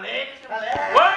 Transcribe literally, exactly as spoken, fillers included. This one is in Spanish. A ver, a ver.